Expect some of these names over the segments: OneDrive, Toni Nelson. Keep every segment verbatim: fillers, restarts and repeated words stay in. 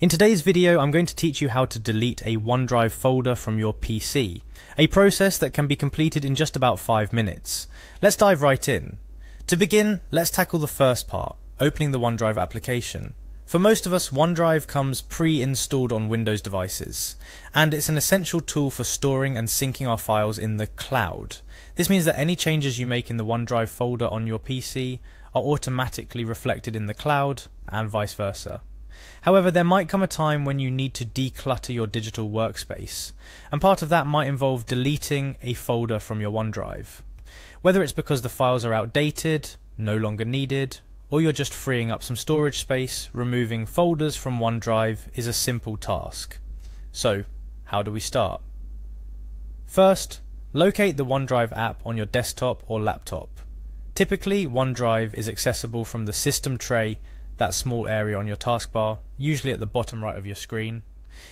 In today's video, I'm going to teach you how to delete a OneDrive folder from your P C, a process that can be completed in just about five minutes. Let's dive right in. To begin, let's tackle the first part, opening the OneDrive application. For most of us, OneDrive comes pre-installed on Windows devices, and it's an essential tool for storing and syncing our files in the cloud. This means that any changes you make in the OneDrive folder on your P C are automatically reflected in the cloud, and vice versa. However, there might come a time when you need to declutter your digital workspace, and part of that might involve deleting a folder from your OneDrive. Whether it's because the files are outdated, no longer needed, or you're just freeing up some storage space, removing folders from OneDrive is a simple task. So, how do we start? First, locate the OneDrive app on your desktop or laptop. Typically, OneDrive is accessible from the system tray, that small area on your taskbar, usually at the bottom right of your screen.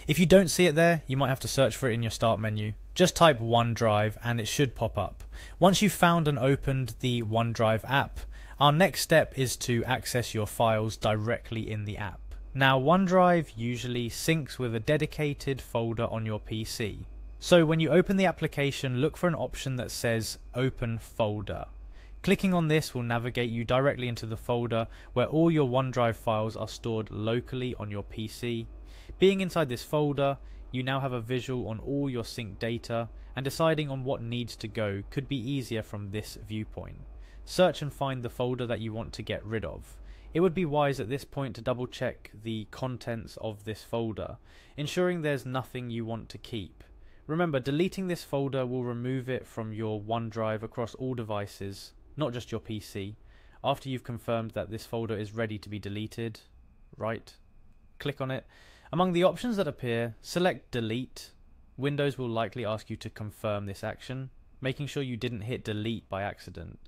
If you don't see it there, you might have to search for it in your start menu. Just type OneDrive and it should pop up. Once you've found and opened the OneDrive app, our next step is to access your files directly in the app. Now, OneDrive usually syncs with a dedicated folder on your P C. So when you open the application, look for an option that says Open Folder. Clicking on this will navigate you directly into the folder where all your OneDrive files are stored locally on your P C. Being inside this folder, you now have a visual on all your synced data, and deciding on what needs to go could be easier from this viewpoint. Search and find the folder that you want to get rid of. It would be wise at this point to double check the contents of this folder, ensuring there's nothing you want to keep. Remember, deleting this folder will remove it from your OneDrive across all devices, not just your P C, after you've confirmed that this folder is ready to be deleted, right? Click on it. Among the options that appear, select Delete. Windows will likely ask you to confirm this action, making sure you didn't hit delete by accident.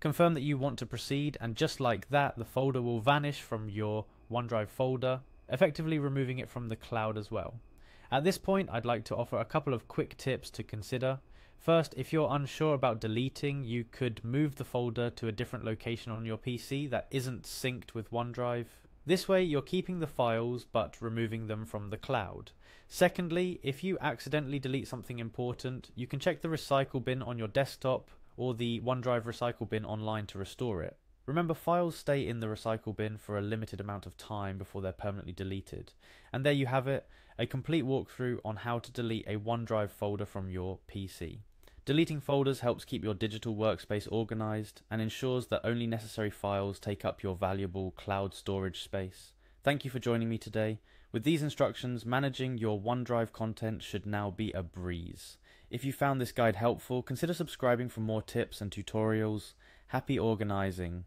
Confirm that you want to proceed, and just like that, the folder will vanish from your OneDrive folder, effectively removing it from the cloud as well. At this point, I'd like to offer a couple of quick tips to consider. First, if you're unsure about deleting, you could move the folder to a different location on your P C that isn't synced with OneDrive. This way, you're keeping the files but removing them from the cloud. Secondly, if you accidentally delete something important, you can check the recycle bin on your desktop or the OneDrive recycle bin online to restore it. Remember, files stay in the recycle bin for a limited amount of time before they're permanently deleted. And there you have it, a complete walkthrough on how to delete a OneDrive folder from your P C. Deleting folders helps keep your digital workspace organized and ensures that only necessary files take up your valuable cloud storage space. Thank you for joining me today. With these instructions, managing your OneDrive content should now be a breeze. If you found this guide helpful, consider subscribing for more tips and tutorials. Happy organizing!